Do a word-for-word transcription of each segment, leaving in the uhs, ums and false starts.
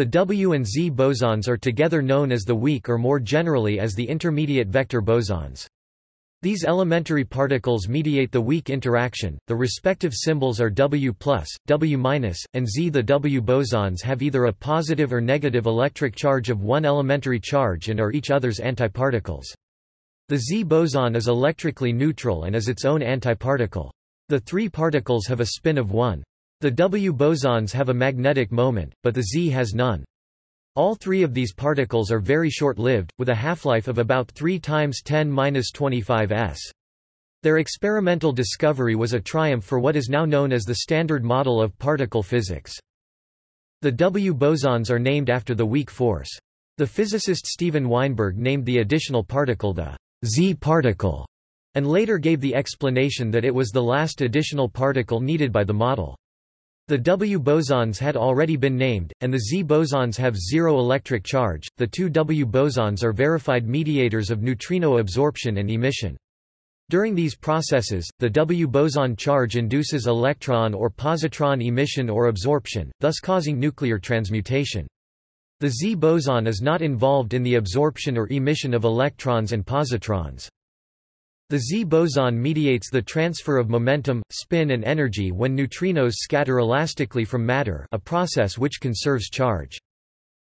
The W and Z bosons are together known as the weak, or more generally as the intermediate vector bosons. These elementary particles mediate the weak interaction. The respective symbols are W plus, W minus, and Z. The W bosons have either a positive or negative electric charge of one elementary charge and are each other's antiparticles. The Z boson is electrically neutral and is its own antiparticle. The three particles have a spin of one. The W bosons have a magnetic moment, but the Z has none. All three of these particles are very short-lived, with a half-life of about three times ten to the minus twenty-five seconds. Their experimental discovery was a triumph for what is now known as the standard model of particle physics. The W bosons are named after the weak force. The physicist Steven Weinberg named the additional particle the Z particle, and later gave the explanation that it was the last additional particle needed by the model. The W bosons had already been named, and the Z bosons have zero electric charge. The two W bosons are verified mediators of neutrino absorption and emission. During these processes, the W boson charge induces electron or positron emission or absorption, thus causing nuclear transmutation. The Z boson is not involved in the absorption or emission of electrons and positrons. The Z boson mediates the transfer of momentum, spin and energy when neutrinos scatter elastically from matter, a process which conserves charge.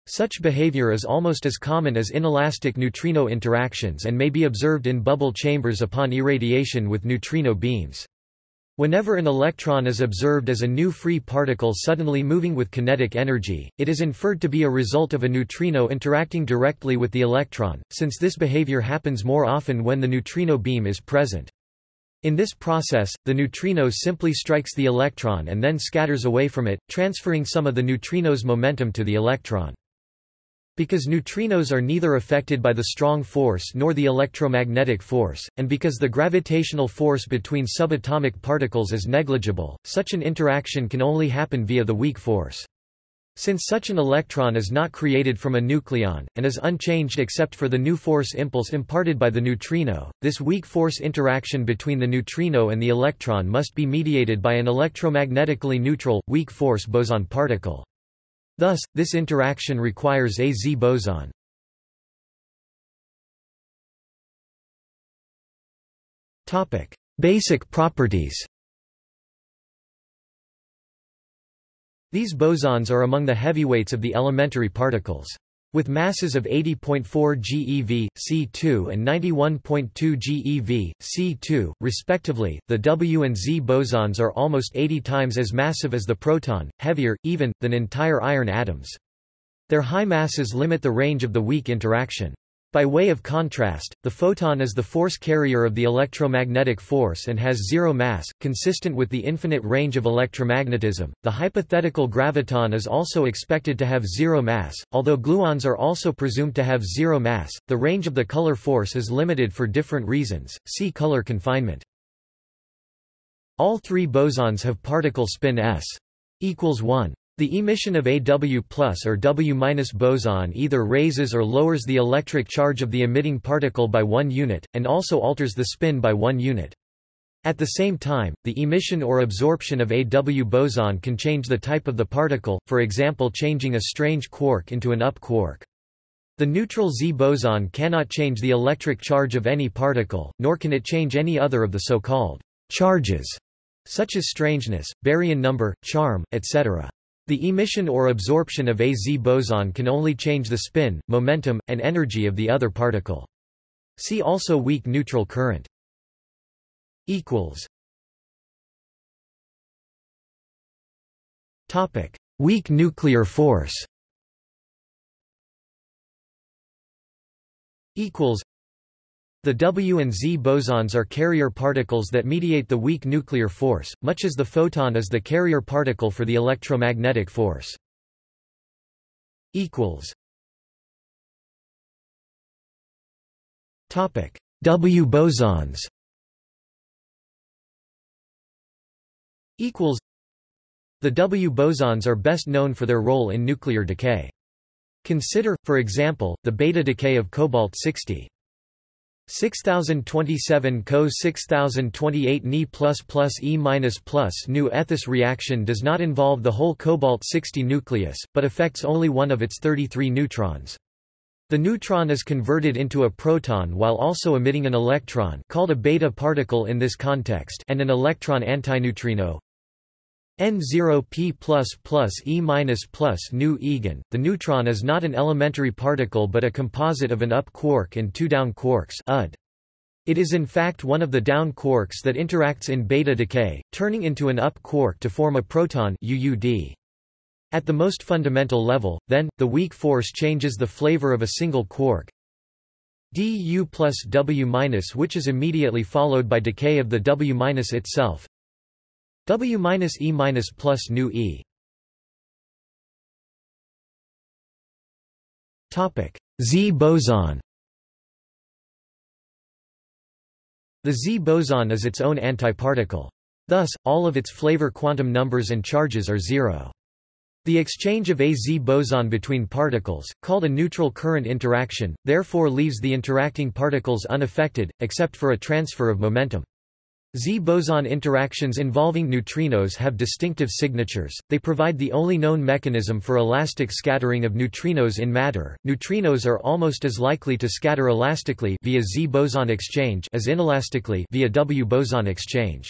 Such behavior is almost as common as inelastic neutrino interactions and may be observed in bubble chambers upon irradiation with neutrino beams. Whenever an electron is observed as a new free particle suddenly moving with kinetic energy, it is inferred to be a result of a neutrino interacting directly with the electron, since this behavior happens more often when the neutrino beam is present. In this process, the neutrino simply strikes the electron and then scatters away from it, transferring some of the neutrino's momentum to the electron. Because neutrinos are neither affected by the strong force nor the electromagnetic force, and because the gravitational force between subatomic particles is negligible, such an interaction can only happen via the weak force. Since such an electron is not created from a nucleon, and is unchanged except for the new force impulse imparted by the neutrino, this weak force interaction between the neutrino and the electron must be mediated by an electromagnetically neutral, weak force boson particle. Thus, this interaction requires a Z boson. Topic: Basic properties. These bosons are among the heavyweights of the elementary particles. With masses of eighty point four GeV, C two and ninety-one point two G eV, C two, respectively, the W and Z bosons are almost eighty times as massive as the proton, heavier, even, than entire iron atoms. Their high masses limit the range of the weak interaction. By way of contrast, the photon is the force carrier of the electromagnetic force and has zero mass, consistent with the infinite range of electromagnetism. The hypothetical graviton is also expected to have zero mass, although gluons are also presumed to have zero mass. The range of the color force is limited for different reasons. See color confinement. All three bosons have particle spin s equals one. The emission of a W plus or W minus boson either raises or lowers the electric charge of the emitting particle by one unit, and also alters the spin by one unit. At the same time, the emission or absorption of a W boson can change the type of the particle, for example changing a strange quark into an up quark. The neutral Z boson cannot change the electric charge of any particle, nor can it change any other of the so-called charges, such as strangeness, baryon number, charm, et cetera. The emission or absorption of a Z boson can only change the spin, momentum, and energy of the other particle. See also weak neutral current. Topic: Weak nuclear force. Equals. The W and Z bosons are carrier particles that mediate the weak nuclear force, much as the photon is the carrier particle for the electromagnetic force. Topic: W bosons. Equals. The W bosons are best known for their role in nuclear decay. Consider, for example, the beta decay of cobalt sixty. six thousand twenty-seven Co six thousand twenty-eight Ni plus plus E minus plus Nu. Ethys reaction does not involve the whole cobalt sixty nucleus, but affects only one of its thirty-three neutrons. The neutron is converted into a proton while also emitting an electron, called a beta particle in this context, and an electron antineutrino. N zero P plus plus E minus plus Nu eigen. The neutron is not an elementary particle but a composite of an up quark and two down quarks. U D. It is in fact one of the down quarks that interacts in beta decay, turning into an up quark to form a proton U U D. At the most fundamental level, then, the weak force changes the flavor of a single quark. Du plus W minus, which is immediately followed by decay of the W minus itself. W minus E minus plus Nu E. Topic: Z boson. The Z boson is its own antiparticle. Thus, all of its flavor quantum numbers and charges are zero. The exchange of a Z boson between particles, called a neutral current interaction, therefore leaves the interacting particles unaffected, except for a transfer of momentum. Z boson interactions involving neutrinos have distinctive signatures, they provide the only known mechanism for elastic scattering of neutrinos in matter. Neutrinos are almost as likely to scatter elastically via Z boson exchange as inelastically via W boson exchange.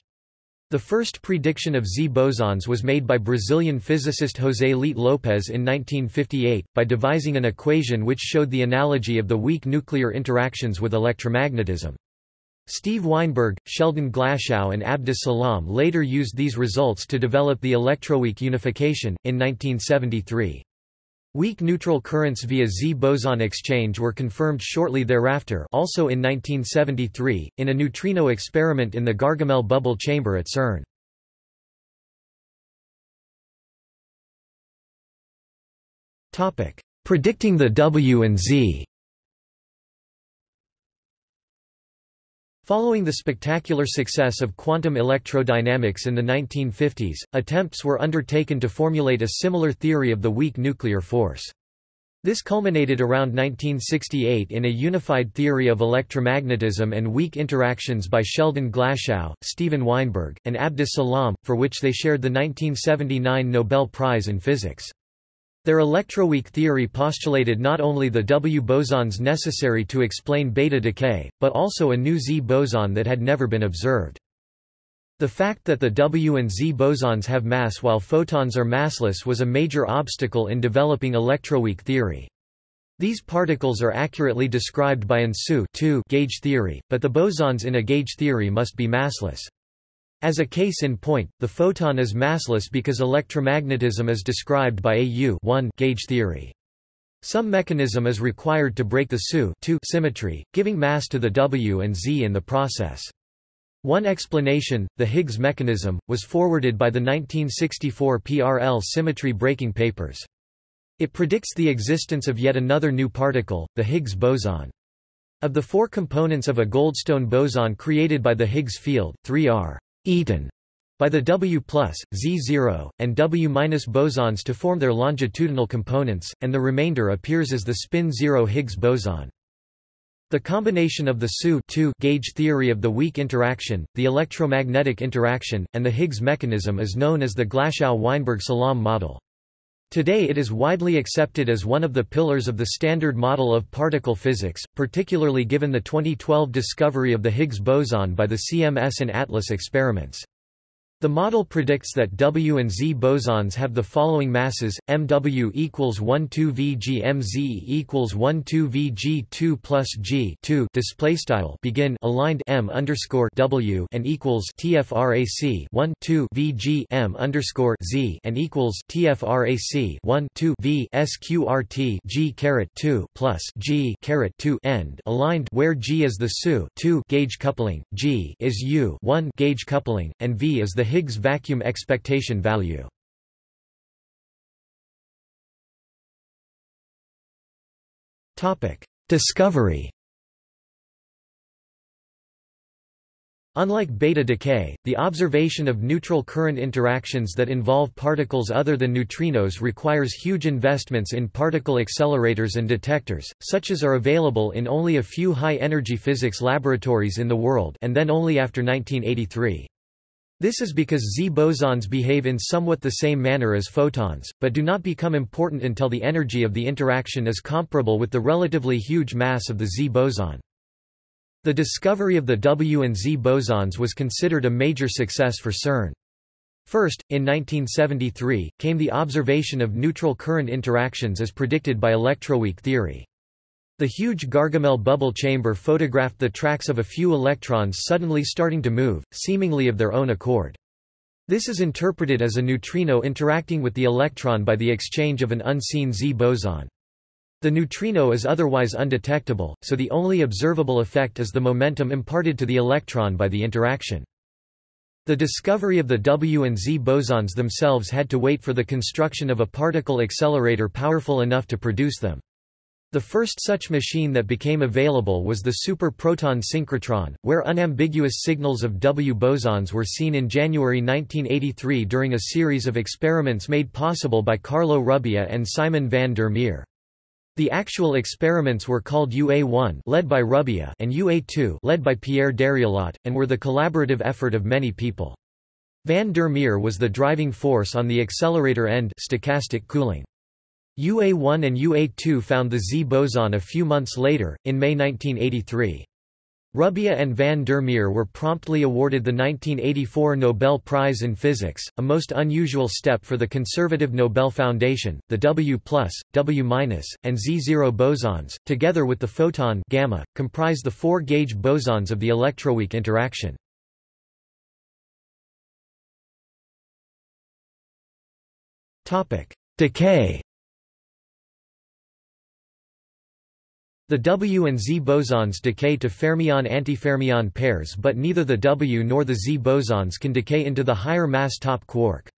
The first prediction of Z bosons was made by Brazilian physicist José Leite Lopes in nineteen fifty-eight, by devising an equation which showed the analogy of the weak nuclear interactions with electromagnetism. Steven Weinberg, Sheldon Glashow and Abdus Salam later used these results to develop the electroweak unification, in nineteen seventy-three. Weak neutral currents via Z boson exchange were confirmed shortly thereafter, also in nineteen seventy-three, in a neutrino experiment in the Gargamelle bubble chamber at CERN. Predicting the W and Z. Following the spectacular success of quantum electrodynamics in the nineteen fifties, attempts were undertaken to formulate a similar theory of the weak nuclear force. This culminated around nineteen sixty-eight in a unified theory of electromagnetism and weak interactions by Sheldon Glashow, Steven Weinberg, and Abdus Salam, for which they shared the nineteen seventy-nine Nobel Prize in Physics. Their electroweak theory postulated not only the W bosons necessary to explain beta decay, but also a new Z boson that had never been observed. The fact that the W and Z bosons have mass while photons are massless was a major obstacle in developing electroweak theory. These particles are accurately described by an S U(two) gauge theory, but the bosons in a gauge theory must be massless. As a case in point, the photon is massless because electromagnetism is described by a U(one) gauge theory. Some mechanism is required to break the S U(two) symmetry, giving mass to the W and Z in the process. One explanation, the Higgs mechanism, was forwarded by the nineteen sixty-four P R L symmetry breaking papers. It predicts the existence of yet another new particle, the Higgs boson. Of the four components of a Goldstone boson created by the Higgs field, three are eaten by the W plus, Z zero, and W minus bosons to form their longitudinal components, and the remainder appears as the spin zero Higgs boson. The combination of the S U(two) gauge theory of the weak interaction, the electromagnetic interaction, and the Higgs mechanism is known as the Glashow-Weinberg-Salam model. Today it is widely accepted as one of the pillars of the standard model of particle physics, particularly given the twenty twelve discovery of the Higgs boson by the C M S and ATLAS experiments. The model predicts that W and Z bosons have the following masses: M W equals one over two V G, M Z equals one over two V G two plus G two. Display style begin aligned M underscore W and equals T F R A C one over two V G M underscore Z and equals T F R A C one over two V S Q R T G caret two plus G caret two end aligned, where G is the S U(two) gauge coupling, G is U(one) gauge coupling, and V is the Higgs vacuum expectation value. Discovery. Unlike beta decay, the observation of neutral current interactions that involve particles other than neutrinos requires huge investments in particle accelerators and detectors, such as are available in only a few high-energy physics laboratories in the world and then only after nineteen eighty-three. This is because Z bosons behave in somewhat the same manner as photons, but do not become important until the energy of the interaction is comparable with the relatively huge mass of the Z boson. The discovery of the W and Z bosons was considered a major success for CERN. First, in nineteen seventy-three, came the observation of neutral current interactions as predicted by electroweak theory. The huge Gargamelle bubble chamber photographed the tracks of a few electrons suddenly starting to move, seemingly of their own accord. This is interpreted as a neutrino interacting with the electron by the exchange of an unseen Z boson. The neutrino is otherwise undetectable, so the only observable effect is the momentum imparted to the electron by the interaction. The discovery of the W and Z bosons themselves had to wait for the construction of a particle accelerator powerful enough to produce them. The first such machine that became available was the Super Proton synchrotron, where unambiguous signals of W bosons were seen in January nineteen eighty-three during a series of experiments made possible by Carlo Rubbia and Simon van der Meer. The actual experiments were called U A one, led by Rubbia, and U A two, led by Pierre Darlington, and were the collaborative effort of many people. Van der Meer was the driving force on the accelerator end, stochastic cooling. U A one and U A two found the Z boson a few months later, in May nineteen eighty-three. Rubbia and van der Meer were promptly awarded the nineteen eighty-four Nobel Prize in Physics, a most unusual step for the conservative Nobel Foundation. The W plus, W minus, and Z zero bosons, together with the photon gamma, comprise the four gauge bosons of the electroweak interaction. Topic: Decay. The W and Z bosons decay to fermion-antifermion pairs, but neither the W nor the Z bosons can decay into the higher mass top quark.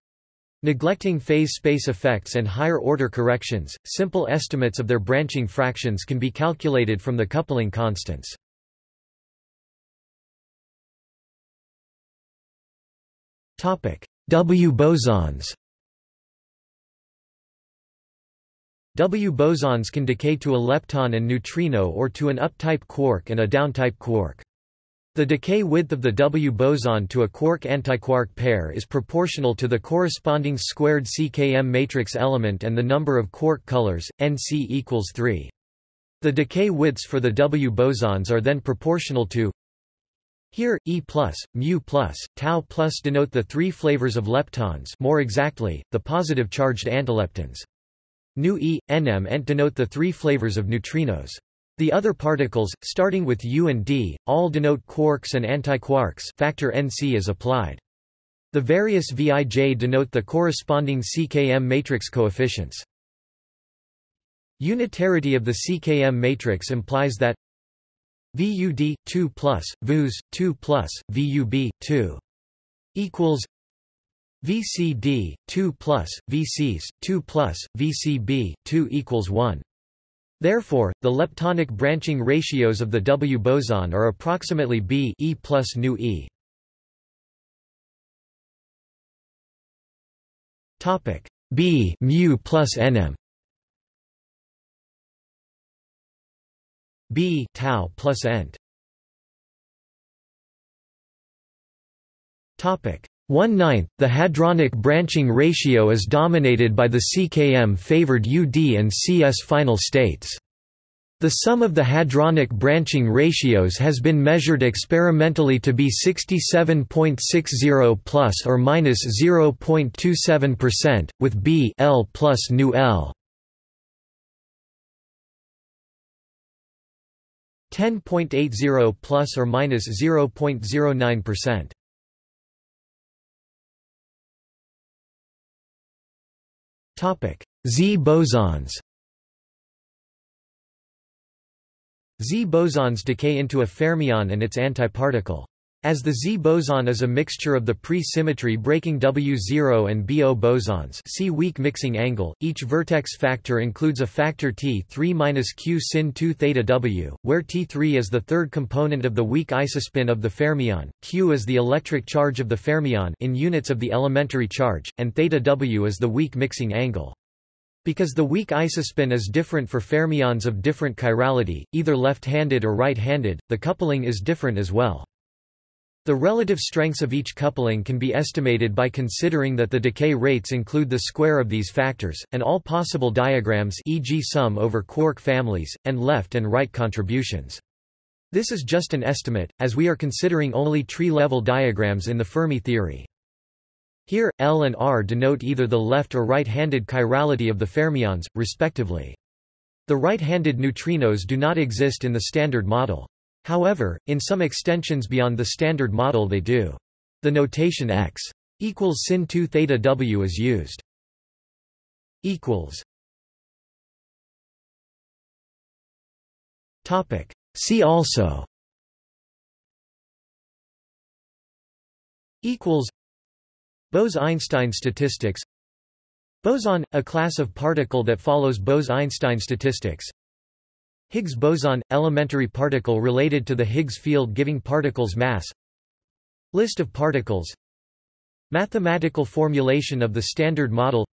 Neglecting phase space effects and higher order corrections, simple estimates of their branching fractions can be calculated from the coupling constants. Topic: W bosons. W bosons can decay to a lepton and neutrino or to an up-type quark and a down-type quark. The decay width of the W boson to a quark-antiquark pair is proportional to the corresponding squared C K M matrix element and the number of quark colors, N C equals three. The decay widths for the W bosons are then proportional to here, E plus, mu plus, tau plus denote the three flavors of leptons, more exactly, the positive-charged antileptons. Nu e, nm and denote the three flavors of neutrinos. The other particles, starting with U and D, all denote quarks and antiquarks. Factor N C is applied. The various Vij denote the corresponding C K M matrix coefficients. Unitarity of the C K M matrix implies that V U D two plus, V U S two plus, V U B two equals V C D two plus, V Cs two plus, V C B two equals one. Therefore, the leptonic branching ratios of the W boson are approximately B E plus nu E. Topic: B mu plus nm. B tau plus ent. Topic: one ninth, the hadronic branching ratio is dominated by the C K M-favored U D and C S final states. The sum of the hadronic branching ratios has been measured experimentally to be sixty-seven point six zero plus or minus zero point two seven percent, with B L plus nu L ten point eight zero plus or minus zero point zero nine percent. Z bosons. Z bosons decay into a fermion and its antiparticle. As the Z boson is a mixture of the pre-symmetry breaking W zero and B O bosons, see weak mixing angle, each vertex factor includes a factor T three minus Q sin two theta W, where T three is the third component of the weak isospin of the fermion, Q is the electric charge of the fermion in units of the elementary charge, and theta W is the weak mixing angle. Because the weak isospin is different for fermions of different chirality, either left-handed or right-handed, the coupling is different as well. The relative strengths of each coupling can be estimated by considering that the decay rates include the square of these factors, and all possible diagrams, for example sum over quark families, and left and right contributions. This is just an estimate, as we are considering only tree-level diagrams in the Fermi theory. Here, L and R denote either the left or right-handed chirality of the fermions, respectively. The right-handed neutrinos do not exist in the standard model. However, in some extensions beyond the standard model they do. The notation x equals sin two theta w is used. See also Bose-Einstein statistics. Boson – a class of particle that follows Bose-Einstein statistics. Higgs boson – elementary particle related to the Higgs field giving particles mass. List of particles. Mathematical formulation of the standard model.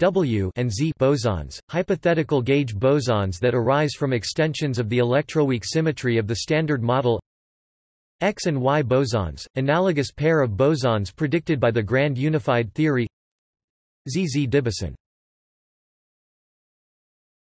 W and Z bosons – hypothetical gauge bosons that arise from extensions of the electroweak symmetry of the standard model. X and Y bosons – analogous pair of bosons predicted by the grand unified theory. Z Z Dibison.